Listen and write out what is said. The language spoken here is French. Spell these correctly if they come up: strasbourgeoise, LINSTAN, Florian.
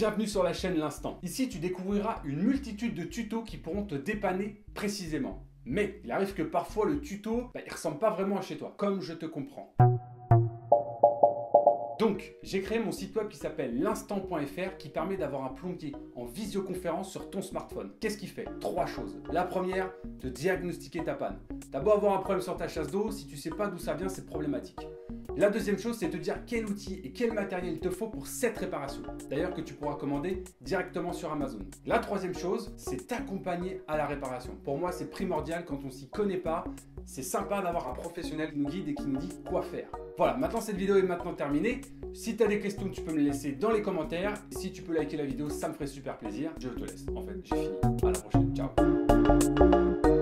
Bienvenue sur la chaîne L'Instant. Ici, tu découvriras une multitude de tutos qui pourront te dépanner précisément. Mais il arrive que parfois le tuto, il ressemble pas vraiment à chez toi, comme je te comprends. Donc, j'ai créé mon site web qui s'appelle LINSTAN.fr qui permet d'avoir un plombier en visioconférence sur ton smartphone. Qu'est-ce qu'il fait? Trois choses. La première, te diagnostiquer ta panne. T'as beau avoir un problème sur ta chasse d'eau, si tu sais pas d'où ça vient, c'est problématique. La deuxième chose, c'est te dire quel outil et quel matériel il te faut pour cette réparation. D'ailleurs, que tu pourras commander directement sur Amazon. La troisième chose, c'est t'accompagner à la réparation. Pour moi, c'est primordial quand on s'y connaît pas. C'est sympa d'avoir un professionnel qui nous guide et qui nous dit quoi faire. Voilà, maintenant cette vidéo est maintenant terminée. Si tu as des questions, tu peux me les laisser dans les commentaires. Si tu peux liker la vidéo, ça me ferait super plaisir. Je te laisse. En fait, j'ai fini. À la prochaine. Ciao.